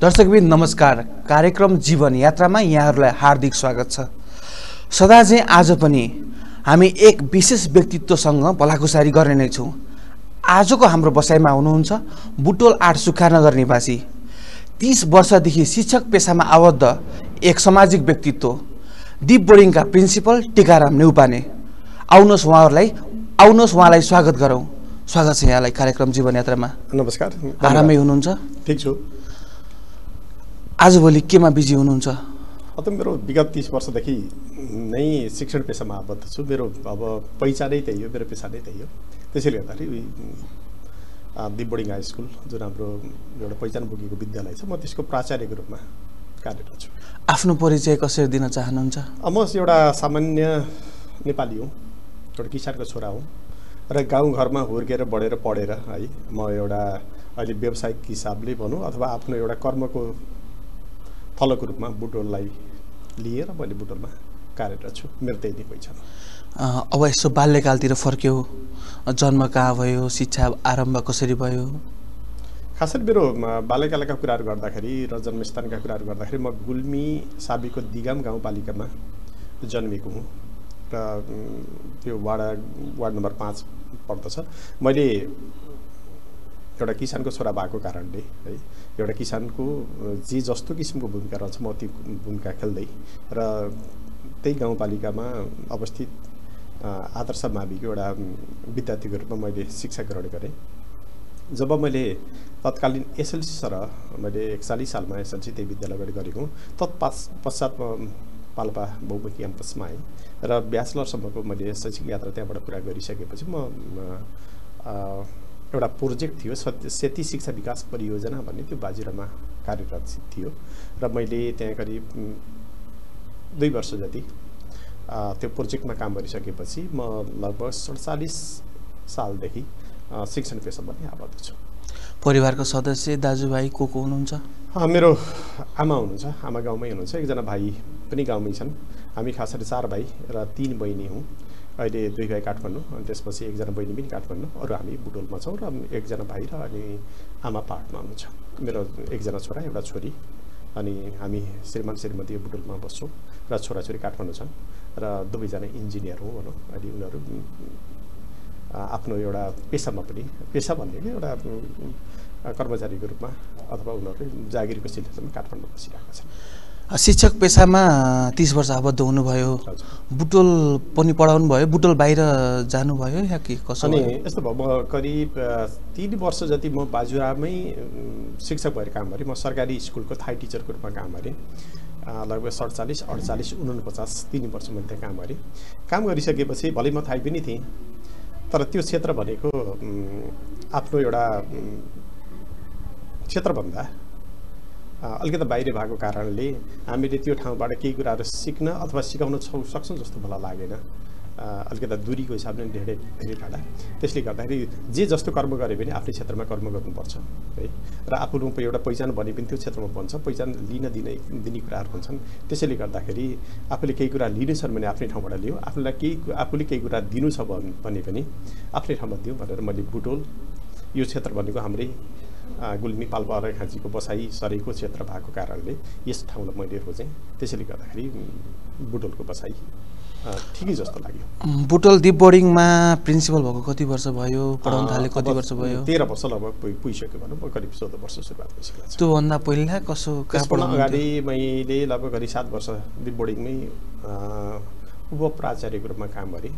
दर्शकबिन नमस्कार कार्यक्रम जीवन यात्रामा यहाँहरूलाई हार्दिक स्वागत छ। सदा चाहिँ आज पनि हामी एक विशेष व्यक्तित्वसँग भलाकुसारी गर्ने नै छौं। आजको हाम्रो बसाइमा हुनुहुन्छ बुटवल ८ सुखानगर निवासी 30 वर्षदेखि शिक्षक पेशामा आबद्ध एक सामाजिक व्यक्तित्व डीप बोरिङका प्रिन्सिपल टिकाराम नेउपाने। आउनुस उहाँलाई स्वागत गरौं। स्वागत छ यहाँलाई कार्यक्रम जीवन यात्रामा। नमस्कार। आरामै हुनुहुन्छ? ठीक छु। आज भोलि केमा बिजी हुनुहुन्छ? अब मेरो विगत 30 वर्षदेखि नै शिक्षण पेशामा आबद्ध छु। मेरो अब पहिचानै त्यही हो, मेरो पेशा नै त्यही हो। त्यसैले गर्दाखेरि डीप बोर्डिङ हाई स्कुल जुन हाम्रो एउटा पहिचान बोकेको विद्यालय छ, म त्यसको प्राचार्यको रूपमा कार्यरत छु। आफ्नो परिचय कसरी दिन चाहनुहुन्छ? म एउटा सामान्य नेपाली हुँ, एउटा किसानको छोरा हुँ र गाउँघरमा हुर्केर बढेर पढेर है म एउटा अहिले व्यावसायिक हिसाबले भनौँ अथवा आफ्नो एउटा कर्मको फलको रूपमा बुटवललाई लिएर मैले बुटवलमा कार्यरत छु। मेरो त्यही नै पहिचान। अब यसो बाल्यकालतिर फर्क्यो, जन्म कहाँ भयो, शिक्षा आरम्भ कसरी भयो? खासै मेरो बाल्यकालका कुराहरू गर्दाखेरि र जन्मस्थानका कुराहरू गर्दाखेरि म गुल्मी साबीको दिगाम गाउँपालिकामा जन्मेको हुँ र त्यो वार्ड नम्बर 5 पर्दछ। मैले एउटा किसानको छोरा भएको कारणले है एउटा किसानको जे जस्तो किसिमको भूमिका रहन्छ म त्यो भूमिका खेल्दै र त्यही गाउँपालिकामा अवस्थित आदर्श माविको एउटा विद्यार्थीको रूपमा मैले शिक्षा ग्रहण गरेँ। जब मैले तत्कालीन एसएलसी सर मैले 41 सालमा एसएलसी त्यही विद्यालयबाट गरेको तत्पश्चात पाल्पा बहुमुखी क्याम्पसमा आएँ र ब्याचलरसम्मको मैले शैक्षिक यात्रा त्यहाँबाट पुरा गरिसकेपछि म एउटा प्रोजेक्ट थियो सेती शिक्षा विकास परियोजना भन्ने, त्यो बाजुरामा कार्यरत थियो र मैले त्यहाँ करिब 2 वर्ष जति त्यो प्रोजेक्टमा काम गरिसकेपछि म लगभग 47 सालदेखि शिक्षण पेशामा नै आबद्ध छु। परिवारको सदस्य दाजुभाइ को को हुनुहुन्छ? मेरो आमा हुनुहुन्छ, आमा गाउँमै हुनुहुन्छ, एकजना भाइ पनि गाउँमै छन्। हामी खास गरी 4 भाइ र 3 बहिनी हौँ। अहिले 2 भाइ काठमाडौँ अनि त्यसपछि एकजना बहिनी पनि काठमाडौँ, अरू हामी बुटवलमा छौँ र एकजना भाइ र अनि आमा पाटमा हुनुहुन्छ। मेरो एकजना छोरा एउटा छोरी अनि हामी श्रीमान श्रीमती बुटवलमा बस्छौँ र छोराछोरी काठमाडौँ छन् र दुवैजना इन्जिनियर हो भनौँ। अहिले उनीहरू आफ्नो एउटा पेसामा पनि पेसा भनेको एउटा कर्मचारीको रूपमा अथवा उनीहरू जागिरको सिलसिलामा काठमाडौँ बसिरहेका छन्। शिक्षक पेशामा 30 वर्ष आबद्ध हुनुभयो, बुटवल पनि पढाउनु भयो, बुटवल बाहिर जानुभयो या के कसो? अनि यस्तो भयो, म करिब 3 वर्ष जति म बाजुरामै शिक्षक भएर काम गरेँ। म सरकारी स्कुलको थाई टिचरको रूपमा काम गरेँ, लगभग 47, 48, 49 3 वर्ष मैले त्यहाँ काम गरेँ। काम गरिसकेपछि भलै म थाई पनि थिएँ तर त्यो क्षेत्र भनेको आफ्नो एउटा क्षेत्रभन्दा अलिकति बाहिर भएको कारणले हामीले त्यो ठाउँबाट केही कुराहरू सिक्न अथवा सिकाउन सक्छौँ जस्तो मलाई लागेन। अलिकति दूरीको हिसाबले धेरै टाढा, त्यसले गर्दाखेरि जे जस्तो कर्म गरे पनि आफ्नै क्षेत्रमा कर्म गर्नुपर्छ है र आफ्नो एउटा पहिचान भने पनि त्यो क्षेत्रमा बन्छ। पहिचान लिन दिने कुराहरू हुन्छन्, त्यसैले गर्दाखेरि आफूले केही कुरा लिनु छ भने आफ्नै ठाउँबाट लियो, आफूले केही कुरा दिनु छ भने पनि आफ्नै ठाउँमा दिउँ भनेर मैले बुटवल यो क्षेत्र भनेको हाम्रै गुल्मी पाल्पा र खाँचीको बसाई सरेको क्षेत्र भएको कारणले यस ठाउँलाई मैले रोजेँ। त्यसैले गर्दाखेरि बुटवलको बसाई ठिकै जस्तो लाग्यो। बुटवल डीप बोर्डिङमा प्रिन्सिपल भएको कति वर्ष भयो? पढाउन थाले कति वर्ष भयो? 13 वर्ष लगभग पुगिसक्यो भनौँ, करिब 14 वर्ष सुरुवात भइसकेको छ। त्योभन्दा पहिला कसो अगाडि मैले लगभग करिब 7 वर्ष डीप बोर्डिङमै उपप्राचार्यको रूपमा काम गरेँ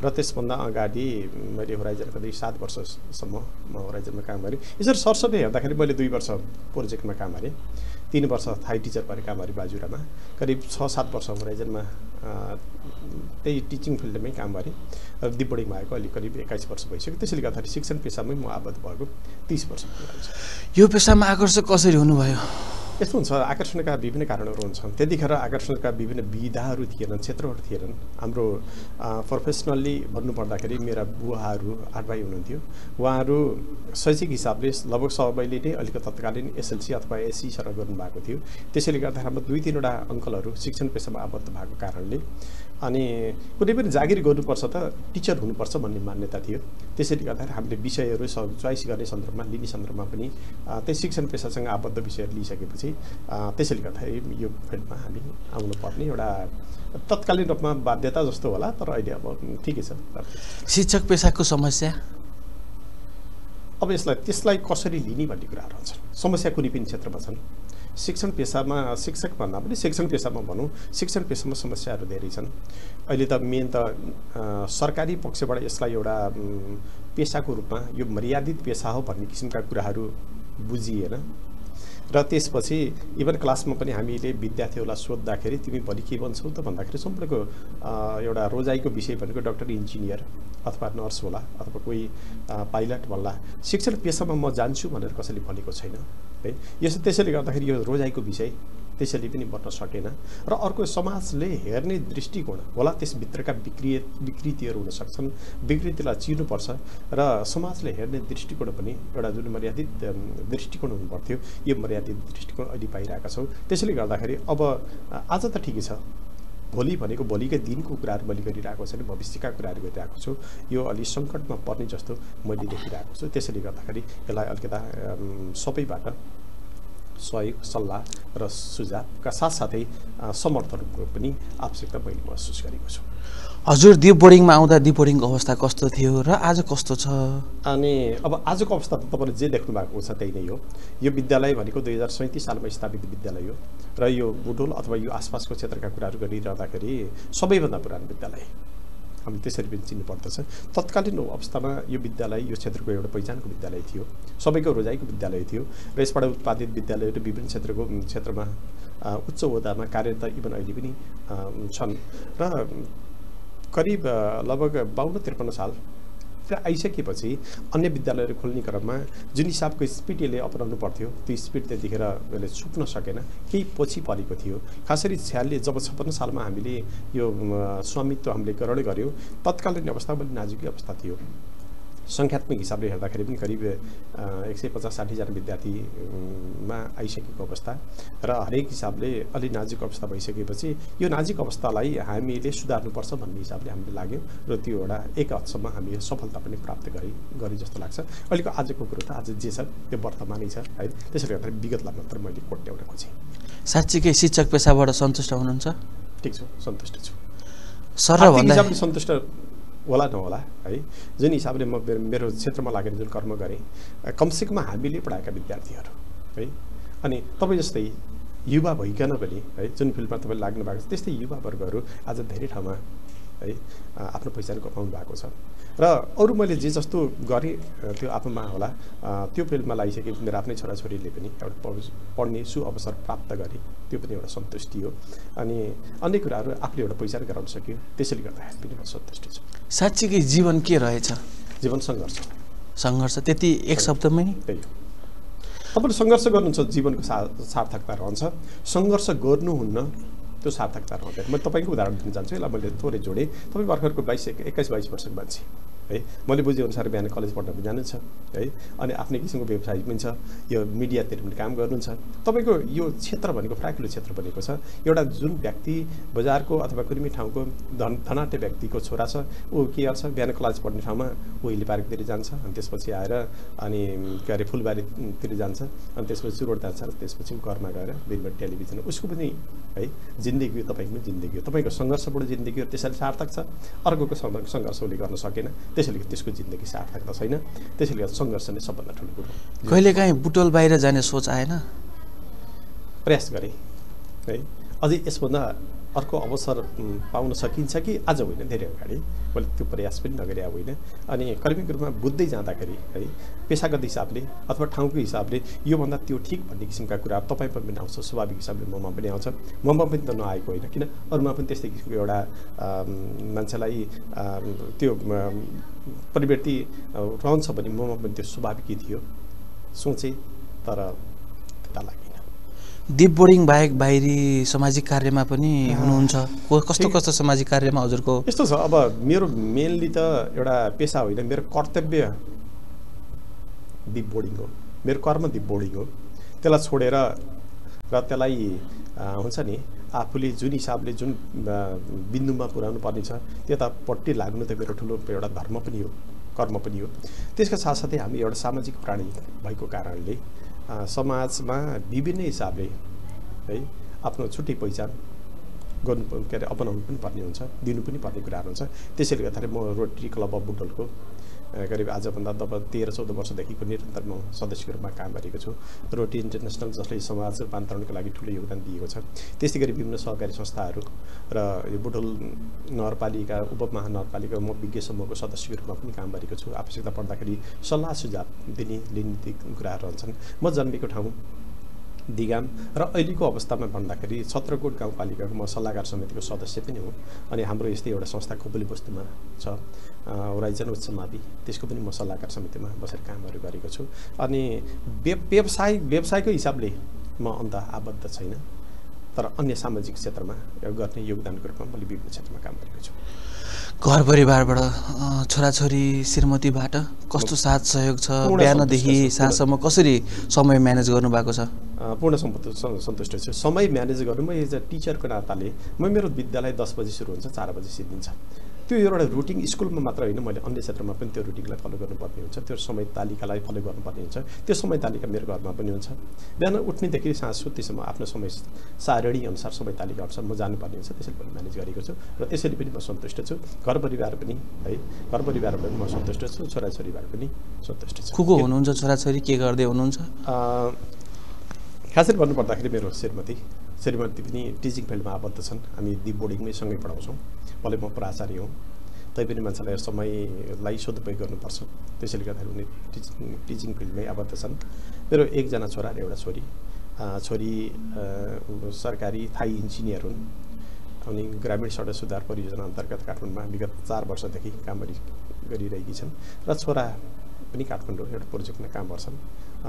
र त्यसभन्दा अगाडि मैले होराइजन करिब 7 वर्षसम्म म होराइजनमा काम गरेँ। यसरी सरसर्दै हेर्दाखेरि मैले 2 वर्ष प्रोजेक्टमा काम गरेँ, 3 वर्ष थाई टिचर भएर काम गरेँ बाजुरामा, करिब 6-7 वर्ष होराइजनमा त्यही टिचिङ फिल्डमै काम गरेँ र डीप बोर्डिङमा आएको अहिले करिब 21 वर्ष भइसक्यो। त्यसैले गर्दाखेरि शिक्षण पेसामै म आबद्ध भएको 30 वर्ष। यो पेसामा आकर्षक कसरी हुनुभयो? यस्तो हुन्छ, आकर्षणका विभिन्न कारणहरू हुन्छन्। त्यतिखेर आकर्षणका विभिन्न विधाहरू थिएनन्, क्षेत्रहरू थिएनन्। हाम्रो प्रोफेसनल्ली भन्नुपर्दाखेरि मेरा बुवाहरू 8 भाइ हुनुहुन्थ्यो, उहाँहरू शैक्षिक हिसाबले लगभग सबैले नै अलिकति तत्कालीन एसएलसी अथवा एससी सर गर्नुभएको थियो। त्यसैले गर्दा हाम्रो 2-3 वटा अङ्कलहरू शिक्षण पेसामा आबद्ध भएको कारणले अनि कुनै पनि जागिर गर्नुपर्छ त टीचर हुनुपर्छ भन्ने मान्यता थियो त्यसैले गर्दा हामीले विषयहरु चोइस गर्ने सन्दर्भमा लिने सन्दर्भमा पनि त्यही शिक्षण पेशासँग आबद्ध विषयहरु लिइसकेपछि त्यसैले गर्दा यो फिल्डमा हामी आउनु पर्ने एउटा तत्कालीन रूपमा बाध्यता जस्तो होला तर अहिले अब ठीकै छ शिक्षक पेशाको समस्या अब यसलाई कसरी लिने भन्ने कुराहरु हुन्छ समस्या कुनै पनि क्षेत्रमा छन् शिक्षण पेशामा शिक्षक भन्दा पनि शिक्षण पेशामा भनौं शिक्षण पेशामा समस्याहरु धेरै छन् अहिले त मेन त सरकारी पक्षबाट यसलाई एउटा पेशाको रूपमा यो मर्यादित पेशा हो भन्ने किसिमका कुराहरु बुझिएन र त्यसपछि इभन क्लासमा पनि हामीले विद्यार्थीहरुलाई सोध्दाखेरि तिमी भनी के भन्छौ त भन्दाखेरि सम्पूर्णको एउटा रोजाइको विषय भनेको डाक्टर इन्जिनियर अथवा नर्स होला अथवा कोही पाइलट होला शिक्षण पेशामा म जान्छु भनेर कसैले भनेको छैन है यस त्यसैले गर्दाखेरि यो रोजाइको विषय त्यसैले पनि बन्न सकेन र अर्को समाजले हेर्ने दृष्टिकोण होला त्यस भित्रका विकृतिहरु हुन सक्छन् विकृतिलाई चिर्नु पर्छ र समाजले हेर्ने दृष्टिकोण पनि एउटा जुन मर्यादित दृष्टिकोण हुनुपर्थ्यो यो मर्यादित दृष्टिकोण अहिले पाइरहेका छौं त्यसैले गर्दाखेरि अब आज त ठिकै छ भोलि भनेको भोलिकै दिनको कुराहरु मैले गरिरहेको छैन भविष्यका कुराहरु गरिरहेको छु यो अलि संकटमा पर्ने जस्तो मैले देखिरहेको छु त्यसैले गर्दाखेरि यसलाई अलिकता सबैबाट सहयोग सल्लाह र सुझावका साथसाथै समर्थनको पनि आवश्यकता मैले महसुस गरेको छु हजुर दीप बोरिङमा आउँदा दीप बोरिङको अवस्था कस्तो थियो र आज कस्तो छ अनि अब आजको अवस्था त तपाईले जे देख्नु भएको छ त्यही नै हो यो विद्यालय भनेको 2037 सालमा स्थापित विद्यालय हो र यो बुटोल अथवा यो आसपासको क्षेत्रका कुराहरु गरिरहँदाखेरि सबैभन्दा पुरानो विद्यालय हामी त्यसरी पनि चिन्नु पर्दछ तत्कालीन अवस्थामा यो विद्यालय यो क्षेत्रको एउटा पहिचानको विद्यालय थियो सबैको रोजाइको विद्यालय थियो र यसबाट उत्पादित विद्यालयहरू विभिन्न क्षेत्रमा उच्च ओहदामा कार्यरत इभन अहिले पनि छन् र करिब लगभग 52-53 साल आइसकेपछि अन्य विद्यालयहरू खोल्ने क्रममा जुन हिसाबको स्पिडले अपनाउनु पर्थ्यो त्यो स्पिड त्यतिखेर मैले छुट्न सकेन केही पछि परेको थियो खासरी 56 सालमा हामीले यो स्वामित्व हामीले ग्रहण गर्यो तत्कालीन अवस्था पनि नाजुकी अवस्था थियो संख्यात्मक हिसाबले हेर्दाखेरि पनि करिब 150-60 जना विद्यार्थीमा आइसकेको अवस्था र हरेक हिसाबले अलि नाजुक अवस्था भइसकेपछि यो नाजुक अवस्थालाई हामीले सुधार्नुपर्छ भन्ने हिसाबले हामीले लाग्यो र त्यो एउटा एक हदसम्म हामीले सफलता पनि प्राप्त गरे जस्तो लाग्छ अहिलेको आजको कुरो त आज जे छ त्यो वर्तमानै छ है त्यसैले गर्दा विगतलाई मात्र मैले कोट्याउन खोजे साच्चीकै शिक्षक पेशाबाट सन्तुष्ट हुनुहुन्छ ठीक छ सन्तुष्ट छु सर भन्दा हिसाबले सन्तुष्ट होला नहोला है जुन हिसाबले म मेरो क्षेत्रमा लागेर जुन कर्म गरे कमसेकम हामीले पढाएका विद्यार्थीहरु है अनि तपाई जस्तै युवा भइकन पनि है जुन फिल्डमा तपाई लाग्नु भएको छ त्यस्तै युवा वर्गहरु आज धेरै ठाउँमा है आफ्नो पहिचान गमाउनु भएको छ र अरु मैले जे जस्तो गरे त्यो आफूमा होला त्यो फिल्डमा लागिसकेपछि मेरो आफ्नै छोराछोरीले पनि एउटा पढ्ने सुअवसर प्राप्त गरे त्यो पनि एउटा सन्तुष्टि हो अनि अन्य कुराहरु आफूले एउटा पहिचान गराउन सकियो त्यसैले गर्दा हामी पनि सन्तुष्ट छौं साच्चीकै जीवन के रहेछ जीवन संघर्ष संघर्ष त्यति एक शब्दमै त्यही हो तपाईले संघर्ष गर्नुहुन्छ जीवनको सार्थकता रहन्छ संघर्ष गर्नुहुन्न त्यो सार्थकता रहन्छ म तपाईको उदाहरण दिन चाहन्छु यसलाई मैले थोरै जोडे तपाई भर्खरको 21-22 वर्षको मान्छे है मैले बुझे अनुसार बिहान कलेज पढ्न पनि जानुहुन्छ है अनि आफ्नै किसिमको व्यवसाय पनि छ यो मिडियातिर पनि काम गर्नुहुन्छ तपाईको यो क्षेत्र भनेको फ्राकिलो क्षेत्र बनेको छ एउटा जुन व्यक्ति बजारको अथवा कुनै ठाउँको धनाढ्य व्यक्तिको छोरा छ ऊ के गर्छ बिहान कलेज पढ्ने ठाउँमा ऊ हिल पार्कतिर जान्छ अनि त्यसपछि आएर अनि के अरे फुलबारीतिर जान्छ अनि त्यसपछि सुरोड जान्छ त्यसपछि घरमा गएर दिनमा टेलिभिजन उसको पनि है जिन्दगी हो तपाईको जिन्दगी हो तपाईको संघर्षपूर्ण जिन्दगी हो त्यसैले सार्थक छ अर्कोको संघर्षले गर्न सकेन त्यसैले त्यसको जिन्दगी सार्थक छैन त्यसैले गर्दा संघर्ष नै सबभन्दा ठूलो कुरा हो कहिलेकाहीँ बुटोल बाहिर जाने सोच आएन प्रयास गरे है अझै यसभन्दा अर्को अवसर पाउन सकिन्छ कि आज होइन धेरै अगाडि मैले त्यो प्रयास पनि नगरे होइन अनि कर्मिक रूपमा बुझ्दै जाँदाखेरि है पेशागत हिसाबले अथवा ठाउँको हिसाबले यो भन्दा त्यो ठिक भन्ने किसिमका कुरा तपाईमा पनि आउँछ स्वाभाविक हिसाबले ममा पनि आउँछ ममा पनि त नआएको होइन किन अरूमा पनि त्यस्तै किसिमको एउटा मान्छेलाई त्यो परिवर्ती रहन्छ भने ममा पनि त्यो स्वाभाविकै थियो सोचे तर त्यता लाग्यो दीप बोरिङ बाहेक बाहिरी सामाजिक कार्यमा पनि हुनुहुन्छ कस्तो कस्तो सामाजिक कार्यमा हजुरको यस्तो छ अब मेरो मेनली त एउटा पेशा होइन मेरो कर्तव्य दीप बोरिङ हो मेरो कर्म दीप बोरिङ हो त्यसलाई छोडेर र त्यसलाई हुन्छ नि आफूले जुन हिसाबले जुन बिन्दुमा पुर्याउनु पर्ने छ त्यतापट्टि लाग्नु त मेरो ठुलो एउटा धर्म पनि हो कर्म पनि हो। त्यसका साथसाथै हामी एउटा सामाजिक प्राणी भएको कारणले समाजमा विभिन्न हिसाबले है आफ्नो छुट्टै पहिचान गर्नु के अपनाउनु पनि पर्ने हुन्छ दिनु पनि पर्ने कुराहरु हुन्छ। त्यसैले गर्दा म रोटरी क्लब अफ बुटवलको करिब आजभन्दा 13-14 वर्षदेखिको निरन्तर म सदस्यको रूपमा काम गरेको छु। रोटी इन्टरनेसनल जसले समाज रूपान्तरणको लागि ठुलो योगदान दिएको छ, त्यस्तै गरी विभिन्न सहकारी संस्थाहरू र यो बुटवल नगरपालिका उपमहानगरपालिका म विज्ञ समूहको सदस्यको रूपमा पनि काम गरेको छु। आवश्यकता पर्दाखेरि सल्लाह सुझाव दिने लिने कुराहरू हुन्छन्। म जन्मेको ठाउँ दिगाम र अहिलेको अवस्थामा भन्दाखेरि छत्रकोट गाउँपालिकाको म सल्लाहकार समितिको सदस्य पनि हुँ अनि हाम्रो यस्तै एउटा संस्था खोपली बस्तुमा छ होराइजन उच्च मावि, त्यसको पनि म सल्लाहकार समितिमा बसेर कामहरू गरेको छु। अनि व्यवसायको हिसाबले म अन्त आबद्ध छैन, तर अन्य सामाजिक क्षेत्रमा गर्ने योगदानको रूपमा मैले विभिन्न क्षेत्रमा काम गरेको छु। घर परिवारबाट छोराछोरी श्रीमतीबाट कस्तो साथ सहयोग छ, बिहानदेखि साँझसम्म कसरी समय म्यानेज गर्नुभएको छ? पूर्ण सन्तुष्ट छु। समय म्यानेज गर्नु म एज अ टिचरको नाताले म मेरो विद्यालय 10 बजी सुरु हुन्छ 4 बजी सिद्धिन्छ। त्यो एउटा रुटिन स्कुलमा मात्र होइन, मैले अन्य क्षेत्रमा पनि त्यो रुटिनलाई फलो गर्नुपर्ने हुन्छ, त्यो समय तालिकालाई फलो गर्नुपर्ने हुन्छ। त्यो समय तालिका मेरो घरमा पनि हुन्छ। बिहान उठ्नेदेखि साँझ सुत्तिसम्म आफ्नो समय सारणी अनुसार समय तालिका अनुसार म जानुपर्ने हुन्छ। त्यसैले पनि म्यानेज गरेको छु र त्यसैले पनि म सन्तुष्ट छु। घर परिवार पनि है घर परिवारबाट पनि म सन्तुष्ट छु, छोराछोरीबाट पनि सन्तुष्ट छु। को हुनुहुन्छ छोराछोरी, के गर्दै हुनुहुन्छ? खास गरी भन्नुपर्दाखेरि मेरो श्रीमती पनि टिचिङ फिल्डमा आबद्ध छन्। हामी डिप बोर्डिङमै सँगै पढाउँछौँ, भले म प्राचार्य हुँ तैपनि मान्छेलाई समयलाई सदुपयोग गर्नुपर्छ। त्यसैले गर्दाखेरि उनी टिचिङ फिल्डमै आबद्ध छन्। मेरो एकजना छोरा र एउटा छोरी सरकारी थाई इन्जिनियर हुन् अनि ग्रामीण सडक सुधार परियोजना अन्तर्गत काठमाडौँमा विगत 4 वर्षदेखि काम गरिरहेकी छन् र छोरा पनि काठमाडौँ एउटा प्रोजेक्टमा काम गर्छन्।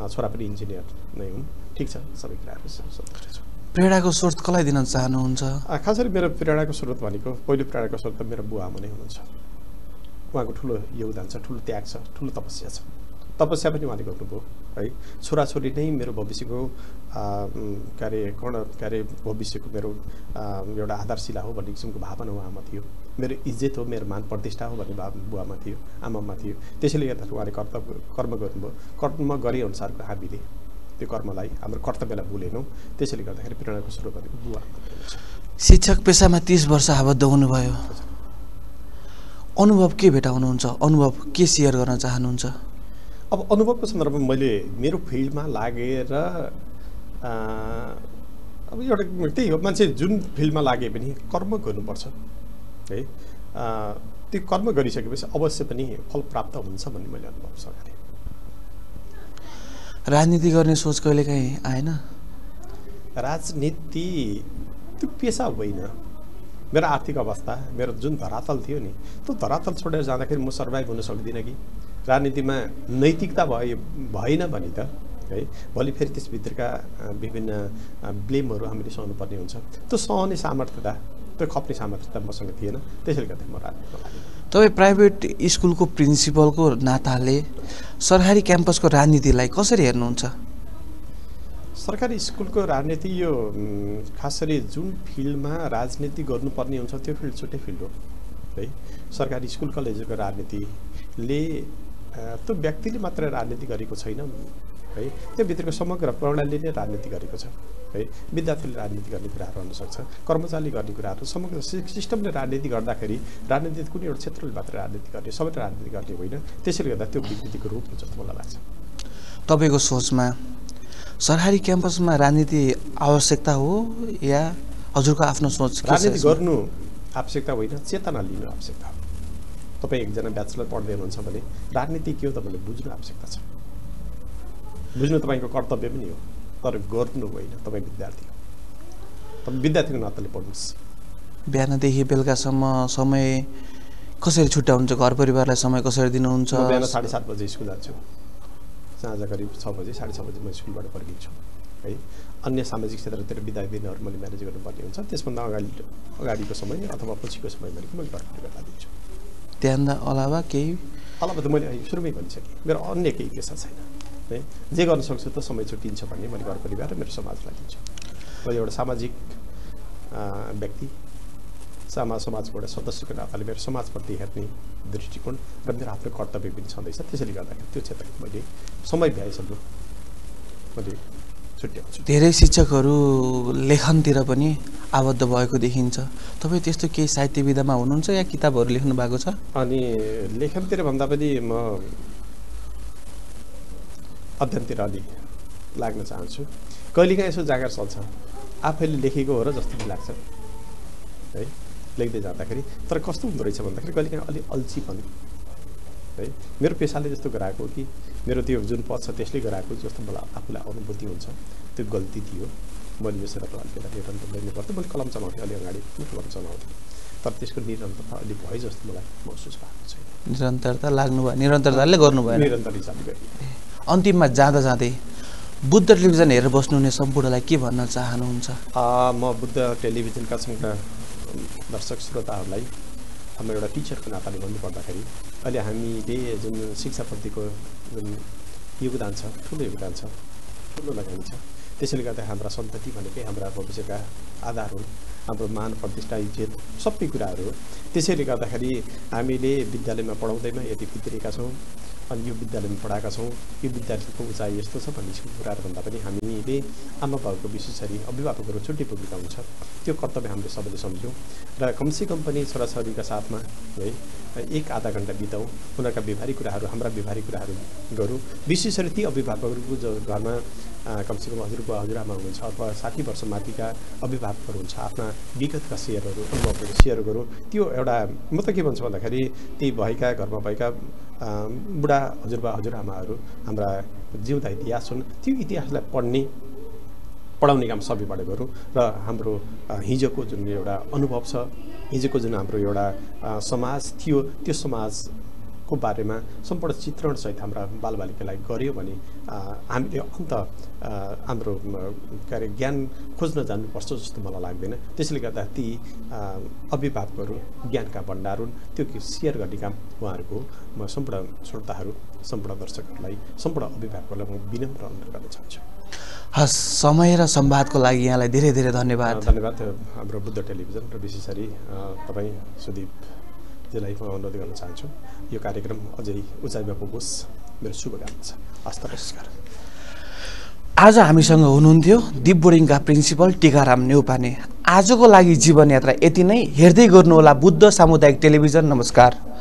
छोरा पनि इन्जिनियर नै हुन्। ठिक छ, सबै कुराहरू सन्तुष्ट छ। प्रेरणाको स्रोत कसलाई दिन चाहनुहुन्छ? खास गरी मेरो प्रेरणाको स्रोत भनेको पहिलो प्रेरणाको स्रोत त मेरो बुवा आमा नै हुनुहुन्छ। उहाँको ठुलो योगदान छ, ठुलो त्याग छ, ठुलो तपस्या छ। तपस्या पनि उहाँले गर्नुभयो है। छोराछोरी नै मेरो भविष्यको कार्य भविष्यको मेरो एउटा आधारशिला हो भन्ने किसिमको भावना उहाँमा थियो। मेरो इज्जत हो, मेरो मान प्रतिष्ठा हो भन्ने भाव बुवामा थियो, आमामा थियो। त्यसैले गर्दा उहाँले कर्म गर्नुभयो। कर्म गरेअनुसारको हामीले त्यो कर्मलाई हाम्रो कर्तव्यलाई भुलेनौँ। त्यसैले गर्दाखेरि प्रेरणाको स्रोत भनेको बुवा। शिक्षक पेसामा 30 वर्ष आबद्ध हुनुभयो, अनुभव के भेटाउनुहुन्छ, अनुभव के सेयर गर्न चाहनुहुन्छ? अब अनुभवको सन्दर्भमा मैले मेरो फिल्डमा लागेर अब एउटा त्यही हो, मान्छे जुन फिल्डमा लागे पनि कर्म गर्नुपर्छ है। त्यो कर्म गरिसकेपछि अवश्य पनि फल प्राप्त हुन्छ भन्ने मैले अनुभव गरेँ। राजनीति गर्ने सोच कहिलेकाहीँ आएन? राजनीति त्यो पेसा होइन। मेरो आर्थिक अवस्था, मेरो जुन धरातल थियो नि त्यो धरातल छोडेर जाँदाखेरि म सर्भाइभ हुन सक्दिनँ कि। राजनीतिमा नैतिकता भएन भने त है भोलि फेरि त्यसभित्रका विभिन्न ब्लेमहरू हामीले सहनुपर्ने हुन्छ। त्यो सहने सामर्थ्यता, त्यो खप्ने सामर्थ्यता मसँग थिएन। त्यसैले गर्दा म राजनीतिमा लागेँ। तपाईँ प्राइभेट स्कुलको प्रिन्सिपलको नाताले सरकारी क्याम्पसको राजनीतिलाई कसरी हेर्नुहुन्छ? सरकारी स्कुलको राजनीति यो खास गरी जुन फिल्डमा राजनीति गर्नुपर्ने हुन्छ त्यो फिल्ड छुट्टै फिल्ड हो है। सरकारी स्कुल कलेजको राजनीतिले त्यो व्यक्तिले मात्र राजनीति गरेको छैन है, त्यो भित्रको समग्र प्रणालीले नै राजनीति गरेको छ है। विद्यार्थीले राजनीति गर्ने कुराहरू हुनसक्छ, कर्मचारीले गर्ने कुराहरू, समग्र सिस्टमले राजनीति गर्दाखेरि राजनीति कुनै एउटा क्षेत्रले मात्र राजनीति गर्ने, सबैले राजनीति गर्ने होइन। त्यसैले गर्दा त्यो विकृतिको रूप हो जस्तो मलाई लाग्छ। तपाईँको सोचमा सरकारी क्याम्पसमा राजनीति आवश्यकता हो या हजुरको आफ्नो सोच? राजनीति गर्नु आवश्यकता होइन, चेतना लिनु आवश्यकता हो। तपाईँ एकजना ब्याचलर पढ्दै हुनुहुन्छ भने राजनीति के हो तपाईँले बुझ्नु आवश्यकता छ। बुझ्नु तपाईँको कर्तव्य पनि हो, तर गर्नु होइन। तपाईँ विद्यार्थी हो, तपाईँ विद्यार्थीको नाताले पढ्नुहोस्। बिहानदेखि बेलुकासम्म समय कसरी छुट्याउनुहुन्छ? घर परिवारलाई समय कसरी दिनुहुन्छ? बिहान 7:30 बजे स्कुल जान्छु, साँझ करिब 6 बजे 6:30 बजे म स्कुलबाट फर्किन्छु है। अन्य सामाजिक क्षेत्रतिर बिदा दिनहरू मैले म्यानेज गर्नुपर्ने हुन्छ। त्यसभन्दा अगाडिको समय अथवा पछिको समय भनेको मैले घरबाट गर्दा दिन्छु। त्यहाँभन्दा अलावा केही? अलावा त मैले सुरुमै भनिसकेँ, मेरो अन्य केही पेसा छैन है। जे गर्न सक्छु त समय छुट्टिन्छ भन्ने मैले घर परिवार र मेरो समाजलाई दिन्छु। र एउटा सामाजिक व्यक्ति समाजबाट सदस्यको नाताले मेरो समाजप्रति हेर्ने दृष्टिकोण र मेरो आफ्नो कर्तव्य पनि छँदैछ। त्यसैले गर्दाखेरि त्यो क्षेत्रमा मैले समय भ्याइसक्नु मैले छुट्याउँछु। धेरै शिक्षकहरू लेखनतिर पनि आबद्ध भएको देखिन्छ। तपाई त्यस्तो केही साहित्य विधामा हुनुहुन्छ या किताबहरू लेख्नु भएको छ? अनि लेखनतिर भन्दा पनि म अध्ययनतिर अलि लाग्न चाहन्छु। कहिलेकाहीँ यसो जागर चल्छ, आफैले लेखेको हो र जस्तो लाग्छ है लेख्दै जाँदाखेरि। तर कस्तो हुँदो रहेछ भन्दाखेरि कहिलेकाहीँ अलि अल्छी पनि है, मेरो पेसाले जस्तो गराएको हो कि मेरो त्यो जुन पद छ त्यसले गराएको जस्तो मलाई आफूलाई अनुभूति हुन्छ। त्यो गल्ती थियो, मैले यो सेवा निरन्तर गर्नुपर्थ्यो, मैले कलम चलाउँथेँ, अलि अगाडि कलम चलाउँथेँ, तर त्यसको निरन्तरता अलि भए जस्तो मलाई महसुस भएको छैन। निरन्तरता लाग्नु भयो, निरन्तरताले गर्नु भयो, निरन्तर हिसाबले गर्ने। अन्तिममा जाँदा जाँदै बुद्ध टेलिभिजन हेरेर बस्नुहुने सम्पूर्णलाई के भन्न चाहनुहुन्छ? म बुद्ध टेलिभिजनका सङ्घका दर्शक श्रोताहरूलाई म एउटा टिचरको नाताले भन्नुपर्दाखेरि अहिले हामीले जुन शिक्षाप्रतिको जुन योगदान छ, ठुलो योगदान छ, ठुलो लगानी छ। त्यसैले गर्दा हाम्रा सन्तति भनेकै हाम्रा भविष्यका आधार हुन्, हाम्रो मान प्रतिष्ठा इज्जत सबै कुराहरू हो। त्यसैले गर्दाखेरि हामीले विद्यालयमा पढाउँदैमा यति भित्रिएका छौँ, अनि यो विद्यालयमा पढाएका छौँ, यो विद्यार्थीको उचाइ यस्तो छ भन्ने कुराहरूभन्दा पनि हामीले आमा बाउको विशेष गरी अभिभावकहरू छुट्टै भूमिका हुन्छ। त्यो कर्तव्य हामीले सबैले सम्झौँ र कमसेकम पनि छोराछोरीका साथमा है एक आधा घन्टा बिताउँ, उनीहरूका व्यवहारिक कुराहरू, हाम्रा व्यवहारिक कुराहरू गरौँ। विशेष गरी ती अभिभावकहरूको जो घरमा कमसेकम हजुरको हजुरआमा हुनुहुन्छ अथवा 60 वर्ष माथिका अभिभावकहरू हुन्छ, आफ्ना विगतका सेयरहरू अनुभवहरू सेयर गरौँ। त्यो एउटा म त के भन्छु भन्दाखेरि ती भएका घरमा भएका बुढा हजुरबा हजुरआमाहरू हाम्रा जिउँदा इतिहास हुन्। त्यो इतिहासलाई पढाउने काम सबैबाट गरौँ र हाम्रो हिजोको जुन एउटा अनुभव छ, हिजोको जुन हाम्रो एउटा समाज थियो, त्यो समाजको बारेमा सम्पूर्ण चित्रणसहित हाम्रा बालबालिकालाई गऱ्यो भने हामीले अन्त हाम्रो के अरे ज्ञान खोज्न जानुपर्छ जस्तो मलाई लाग्दैन। त्यसैले गर्दा ती अभिभावकहरू ज्ञानका भण्डार हुन्, त्यो सेयर गर्ने काम उहाँहरूको म सम्पूर्ण श्रोताहरू, सम्पूर्ण दर्शकहरूलाई, सम्पूर्ण अभिभावकहरूलाई म विनम्र अनुरोध गर्न चाहन्छु। हस्, समय र संवादको लागि यहाँलाई धेरै धेरै धन्यवाद। धन्यवाद। हाम्रो बुद्ध टेलिभिजन र विशेष गरी तपाईँ सुदीपजीलाई म अनुरोध गर्न चाहन्छु यो कार्यक्रम अझै उचाइमा पुगोस्, मेरो शुभकामना छ। हस्, नमस्कार। आज हामीसँग हुनुहुन्थ्यो दीप बोरिङका प्रिन्सिपल टिकाराम नेउपाने। आजको लागि जीवन यात्रा यति नै, हेर्दै गर्नुहोला बुद्ध सामुदायिक टेलिभिजन। नमस्कार।